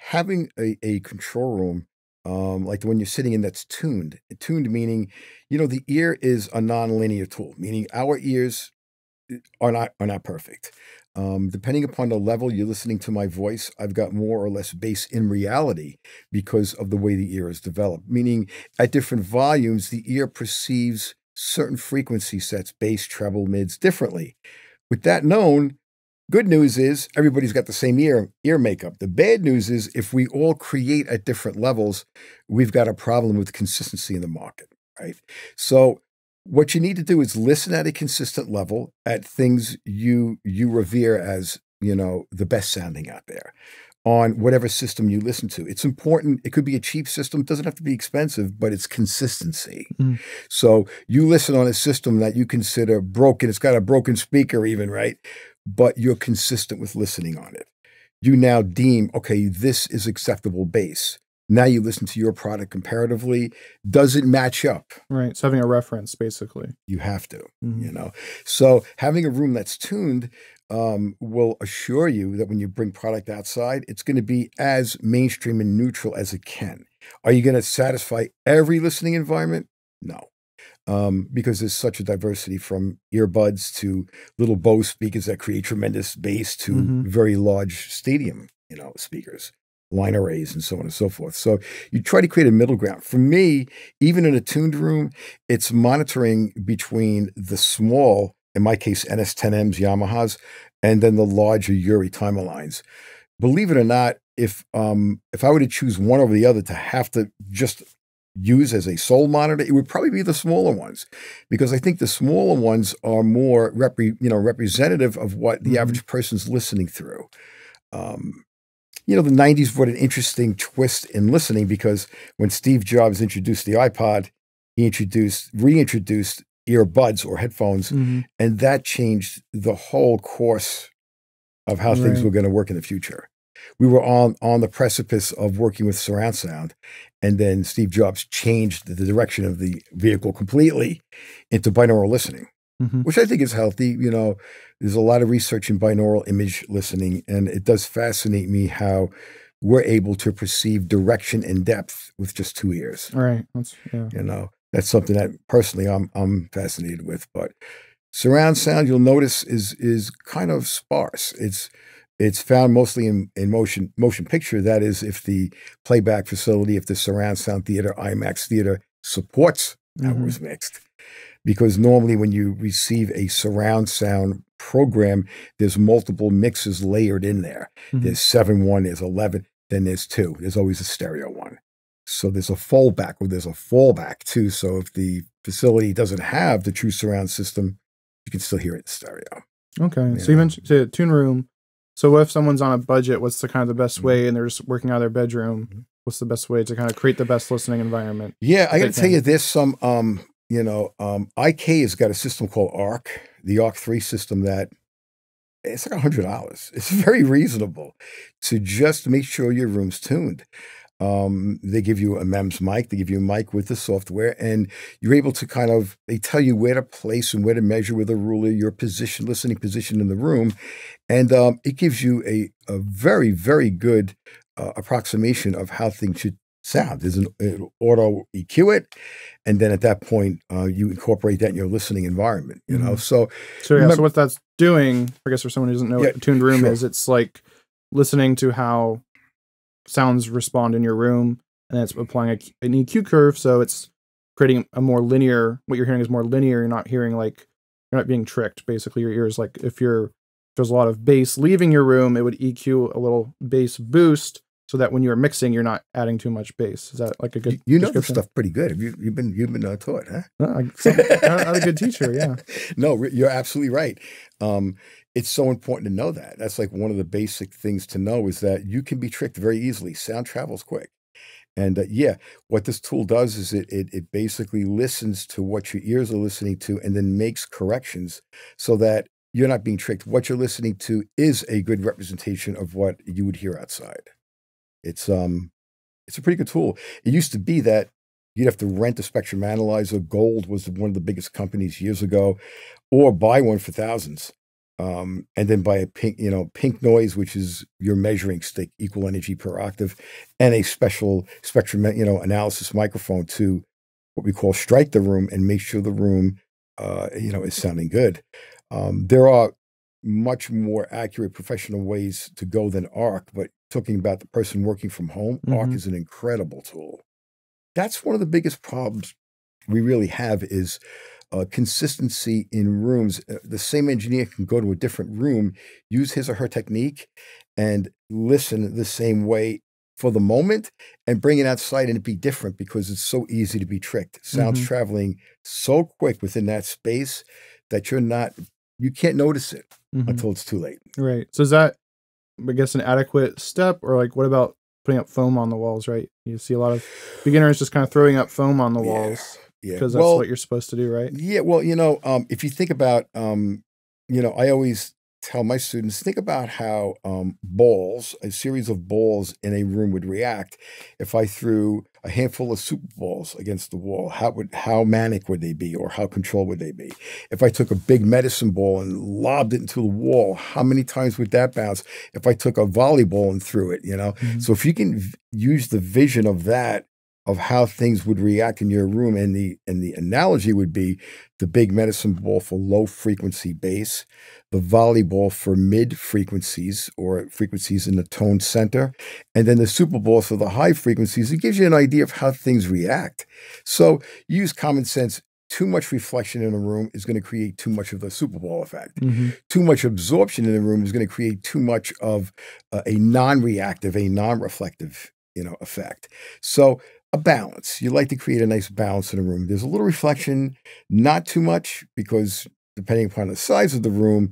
having a control room, like the one you're sitting in that's tuned. Tuned meaning, the ear is a non-linear tool, meaning our ears are not perfect. Depending upon the level you're listening to my voice, I've got more or less bass in reality because of the way the ear is developed, meaning at different volumes, the ear perceives certain frequency sets, bass, treble, mids, differently. With that known, good news is everybody's got the same ear makeup. The bad news is if we all create at different levels, we've got a problem with consistency in the market, right? So what you need to do is listen at a consistent level at things you revere as, the best sounding out there on whatever system you listen to. It's important. It could be a cheap system. It doesn't have to be expensive, but it's consistency. So you listen on a system that you consider broken. It's got a broken speaker even, right? But you're consistent with listening on it. You now deem, okay, this is acceptable bass. Now you listen to your product comparatively. Does it match up? Right. So having a reference, basically. You have to, So having a room that's tuned will assure you that when you bring product outside, it's going to be as mainstream and neutral as it can. Are you going to satisfy every listening environment? No. Because there's such a diversity from earbuds to little Bose speakers that create tremendous bass to very large stadium, speakers. Line arrays and so on and so forth. So you try to create a middle ground. For me, even in a tuned room, it's monitoring between the small, in my case, NS10Ms, Yamahas, and then the larger Yuri timer lines. Believe it or not, if I were to choose one over the other to have to just use as a sole monitor, it would probably be the smaller ones, because I think the smaller ones are more representative of what the average person's listening through. The 90s brought an interesting twist in listening, because when Steve Jobs introduced the iPod, he reintroduced earbuds or headphones, and that changed the whole course of how things were going to work in the future. We were on the precipice of working with surround sound, and then Steve Jobs changed the direction of the vehicle completely into binaural listening. Which I think is healthy. There's a lot of research in binaural image listening, and it does fascinate me how we're able to perceive direction and depth with just two ears. All right. That's something that personally I'm fascinated with. But surround sound, you'll notice, is kind of sparse. It's It's found mostly in motion picture. That is, if the playback facility, if the surround sound theater, IMAX theater supports how it was mixed. Because normally when you receive a surround sound program, there's multiple mixes layered in there. There's 7.1, there's 11, then there's 2. There's always a stereo one. So there's a fallback, or there's a fallback too. So if the facility doesn't have the true surround system, you can still hear it in stereo. Okay. So you mentioned so tune room. So what if someone's on a budget, what's the kind of the best way, and they're just working out of their bedroom, what's the best way to kind of create the best listening environment? Yeah, I got to tell you, there's some, you know, IK has got a system called ARC, the ARC 3 system that it's like $100. It's very reasonable to just make sure your room's tuned. They give you a MEMS mic, they give you a mic with the software, and you're able to kind of, they tell you where to place and where to measure with a ruler, your position, listening position in the room. And it gives you a very, very good approximation of how things should sound. There's an auto EQ it, and then at that point, you incorporate that in your listening environment, you know? So, yeah, so what that's doing, I guess for someone who doesn't know what a tuned room is, it's like listening to how sounds respond in your room, and it's applying an EQ curve, so it's creating a more linear, what you're hearing is more linear. You're not hearing, like, you're not being tricked, basically. Your ears, like, if there's a lot of bass leaving your room, it would EQ a little bass boost, so that when you're mixing, you're not adding too much bass. Is that like a good You know this stuff pretty good. You've been taught, huh? No, I'm a good teacher, yeah. No, you're absolutely right. It's so important to know that. That's like one of the basic things to know, is that you can be tricked very easily. Sound travels quick. And yeah, what this tool does is it basically listens to what your ears are listening to and then makes corrections so that you're not being tricked. What you're listening to is a good representation of what you would hear outside. It's a pretty good tool. It used to be that you'd have to rent a spectrum analyzer. Gold was one of the biggest companies years ago, or buy one for thousands. And then buy a pink noise, which is your measuring stick, equal energy per octave, and a special spectrum, analysis microphone to what we call strike the room and make sure the room, is sounding good. There are much more accurate professional ways to go than ARC, but talking about the person working from home, ARC is an incredible tool. That's one of the biggest problems we really have is consistency in rooms. The same engineer can go to a different room, use his or her technique, and listen the same way for the moment, and bring it outside and it be different because it's so easy to be tricked. Sounds traveling so quick within that space that you can't notice it until it's too late. Right. So is that, I guess, an adequate step? Or like, what about putting up foam on the walls, right? You see a lot of beginners just kind of throwing up foam on the walls. Yeah, because that's what you're supposed to do, right? Yeah, well, if you think about, I always tell my students, think about how a series of balls in a room would react. If I threw a handful of super balls against the wall, how manic would they be, or how controlled would they be? If I took a big medicine ball and lobbed it into the wall, how many times would that bounce? If I took a volleyball and threw it, So if you can use the vision of that, of how things would react in your room. And the analogy would be the big medicine ball for low frequency bass, the volleyball for mid frequencies or frequencies in the tone center, and then the super ball for the high frequencies. It gives you an idea of how things react. So use common sense. Too much reflection in a room is going to create too much of the super ball effect. Too much absorption in a room is going to create too much of a non-reactive, a non-reflective, effect. So a balance. You like to create a nice balance in a room. There's a little reflection, not too much, because depending upon the size of the room,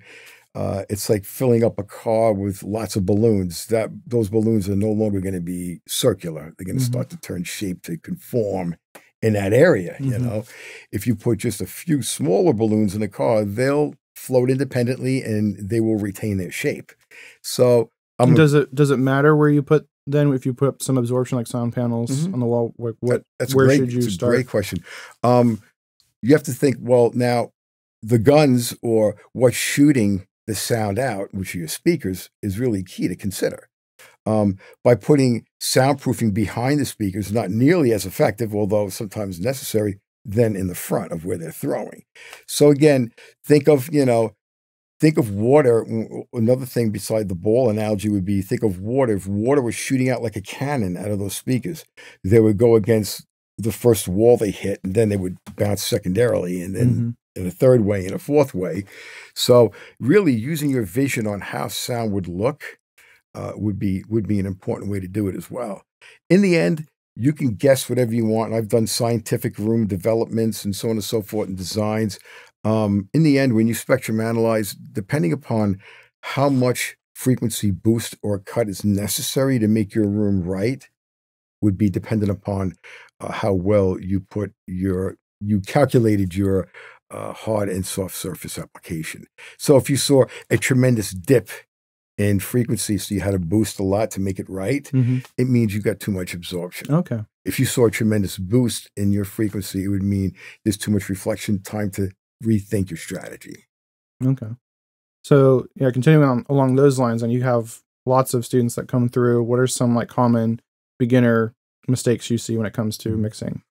it's like filling up a car with lots of balloons. Those balloons are no longer going to be circular. They're going to start to turn shape to conform in that area. If you put just a few smaller balloons in the car, they'll float independently and they will retain their shape. So does it matter where you put? Then if you put up some absorption, like sound panels on the wall, like where should you start? That's a great question. You have to think, well, now the guns or what's shooting the sound out, which are your speakers, is really key to consider. By putting soundproofing behind the speakers, not nearly as effective, although sometimes necessary, than in the front of where they're throwing. So again, think of, Think of water. Another thing beside the ball analogy would be, think of water. If water was shooting out like a cannon out of those speakers, they would go against the first wall they hit, and then they would bounce secondarily, and then in a third way, in a fourth way. So really using your vision on how sound would look would be an important way to do it as well. In the end, you can guess whatever you want. I've done scientific room developments and so on and so forth and designs. In the end, when you spectrum analyze, depending upon how much frequency boost or cut is necessary to make your room right, would be dependent upon how well you put your, you calculated your hard and soft surface application. So if you saw a tremendous dip in frequency, so you had to boost a lot to make it right, it means you got too much absorption. Okay. If you saw a tremendous boost in your frequency, it would mean there's too much reflection, time to rethink your strategy. Okay. So yeah, continuing on along those lines, and you have lots of students that come through, what are some like common beginner mistakes you see when it comes to mixing?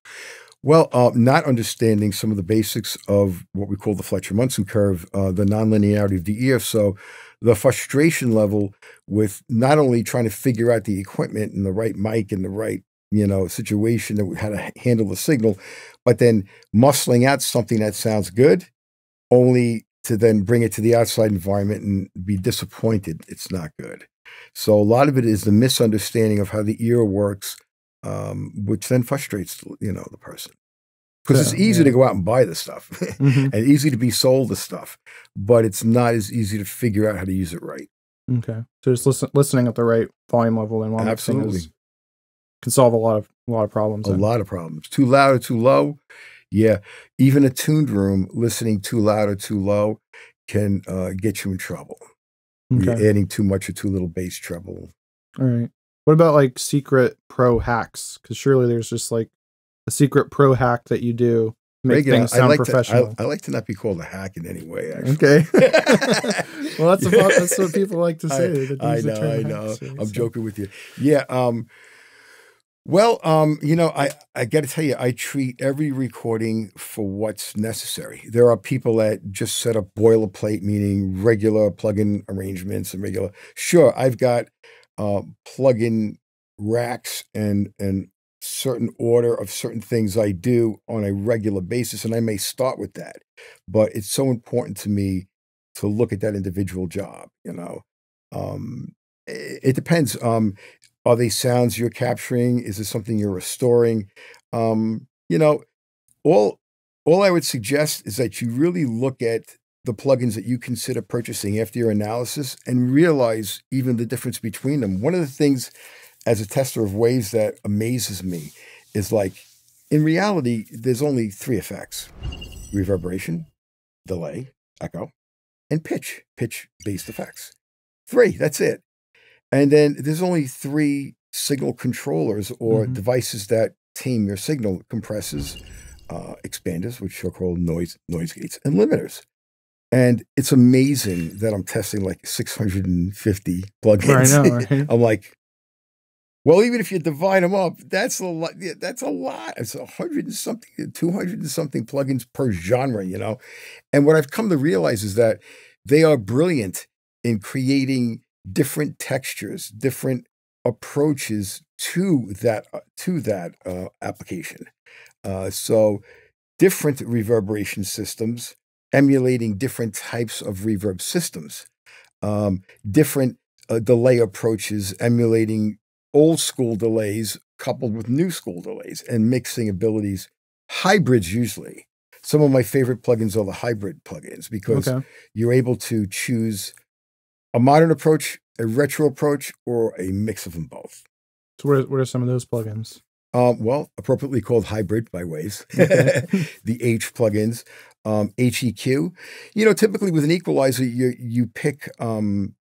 Well, not understanding some of the basics of what we call the Fletcher-Munson curve, the nonlinearity of the ear. So the frustration level with not only trying to figure out the equipment and the right mic and the right, you know, situation that we had to handle the signal, but then muscling out something that sounds good, only to then bring it to the outside environment and be disappointed it's not good. So a lot of it is the misunderstanding of how the ear works, which then frustrates, you know, the person, because it's easy to go out and buy the stuff and easy to be sold the stuff, but it's not as easy to figure out how to use it right. Okay, so just listening at the right volume level and one absolutely can solve a lot of problems. A lot of problems. Too loud or too low, yeah. Even a tuned room, listening too loud or too low can get you in trouble. Okay. You're adding too much or too little bass treble. All right. What about like secret pro hacks? Because surely there's just like a secret pro hack that you do to make things sound professional. I like to not be called a hack in any way, actually. Okay. Well, that's about, that's what people like to say. I know. I'm joking with you. Yeah. Well, you know, I got to tell you, I treat every recording for what's necessary. There are people that just set up boilerplate, meaning regular plug-in arrangements and regular. Sure, I've got plug-in racks and certain order of certain things I do on a regular basis, and I may start with that. But it's so important to me to look at that individual job, you know. It depends. Are they sounds you're capturing? Is it something you're restoring? You know, all I would suggest is that you really look at the plugins that you consider purchasing after your analysis and realize even the difference between them. One of the things as a tester of Waves that amazes me is, like, in reality, there's only three effects: reverberation, delay, echo, and pitch, pitch-based effects. Three, that's it. And then there's only three signal controllers or devices that tame your signal: compressors, expanders, which are called noise gates, and limiters. And it's amazing that I'm testing like 650 plugins. I know, right? I'm like, well, even if you divide them up, that's a lot. Yeah, that's a lot. It's 100 and something, 200 and something plugins per genre, you know? And what I've come to realize is that they are brilliant in creating different textures, different approaches to that application. So different reverberation systems emulating different types of reverb systems, different delay approaches emulating old school delays coupled with new school delays, and mixing abilities, hybrids usually. Some of my favorite plugins are the hybrid plugins, because you're able to choose a modern approach, a retro approach, or a mix of them both. So what are some of those plugins? Well, appropriately called hybrid by Waves, the H plugins, HEQ. You know, typically with an equalizer, you pick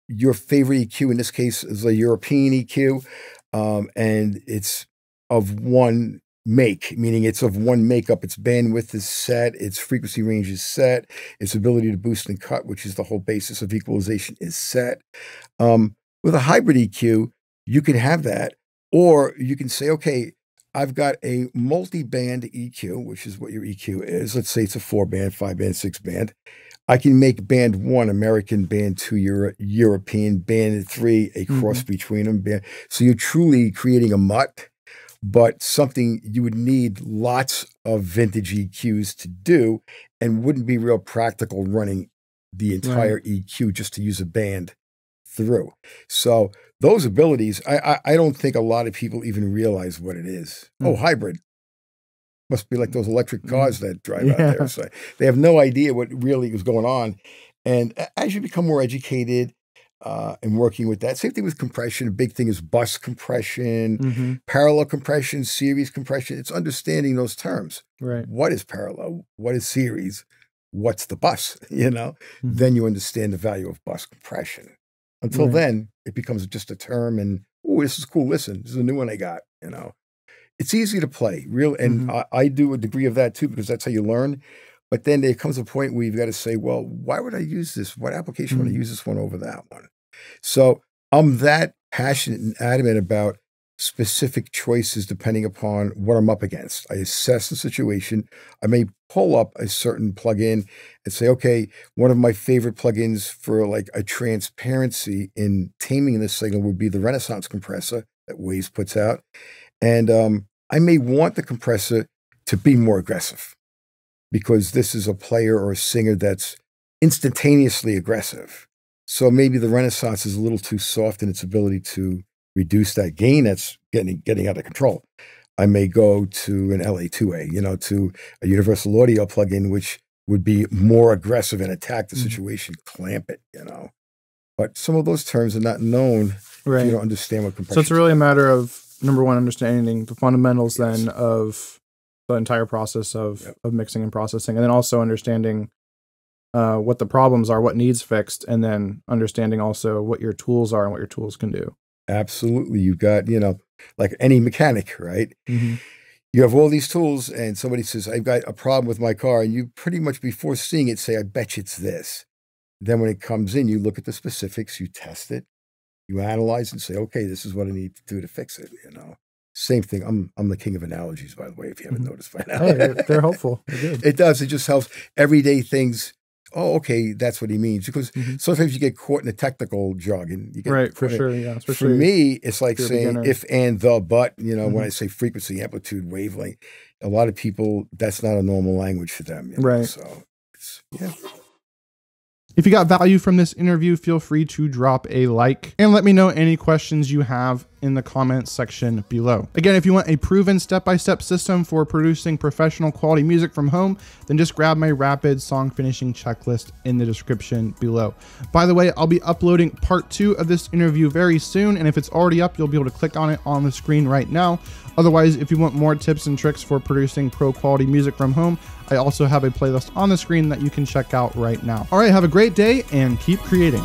your favorite EQ. In this case, is a European EQ, and it's of one make, meaning it's of one makeup. Its bandwidth is set, its frequency range is set, its ability to boost and cut, which is the whole basis of equalization, is set. With a hybrid EQ, you can have that, or you can say, okay, I've got a multi-band EQ, which is what your EQ is. Let's say it's a 4-band, 5-band, 6-band. I can make band 1 American, band 2 European, band 3 a cross between them. So you're truly creating a mutt, but something you would need lots of vintage EQs to do and wouldn't be real practical running the entire EQ just to use a band through. So those abilities, I don't think a lot of people even realize what it is. Oh, hybrid. Must be like those electric cars that drive out there. So they have no idea what really is going on. And as you become more educated and working with that, same thing with compression. A big thing is bus compression, parallel compression, series compression. It's understanding those terms. Right. What is parallel? What is series? What's the bus? You know, then you understand the value of bus compression. Until then, it becomes just a term and, oh, this is cool. Listen, this is a new one I got, you know. It's easy to play, and I do a degree of that too, because that's how you learn. But then there comes a point where you've got to say, well, why would I use this? What application would I use this one over that one? So I'm that passionate and adamant about specific choices depending upon what I'm up against. I assess the situation. I may pull up a certain plugin and say, okay, one of my favorite plugins for like a transparency in taming this signal would be the Renaissance compressor that Waves puts out. And I may want the compressor to be more aggressive because this is a player or a singer that's instantaneously aggressive. So maybe the Renaissance is a little too soft in its ability to reduce that gain that's getting out of control. I may go to an LA2A, you know, to a Universal Audio plugin, which would be more aggressive and attack the situation, clamp it, you know. But some of those terms are not known if you don't understand what compression is. So it's really a matter of, number one, understanding the fundamentals then of the entire process of mixing and processing, and then also understanding what the problems are, what needs fixed, and then understanding also what your tools are and what your tools can do. Absolutely. You've got, you know, like any mechanic, right? You have all these tools and somebody says, I've got a problem with my car, and you pretty much before seeing it say, I bet you it's this. Then when it comes in, you look at the specifics, you test it. You analyze and say, okay, this is what I need to do to fix it, you know. Same thing. I'm the king of analogies, by the way, if you haven't noticed by now. Hey, they're helpful. They're good. It does. It just helps everyday things. Oh, okay, that's what he means. Because sometimes you get caught in a technical jargon. You get Yeah, for me, it's like saying beginner. If and the but, you know, when I say frequency, amplitude, wavelength, a lot of people, that's not a normal language for them. You know? Right. So, it's, yeah. If you got value from this interview, feel free to drop a like and let me know any questions you have in the comments section below. Again, if you want a proven step-by-step system for producing professional quality music from home, then just grab my rapid song finishing checklist in the description below. By the way, I'll be uploading part 2 of this interview very soon, and if it's already up, you'll be able to click on it on the screen right now. Otherwise, if you want more tips and tricks for producing pro quality music from home, I also have a playlist on the screen that you can check out right now. All right, have a great day and keep creating.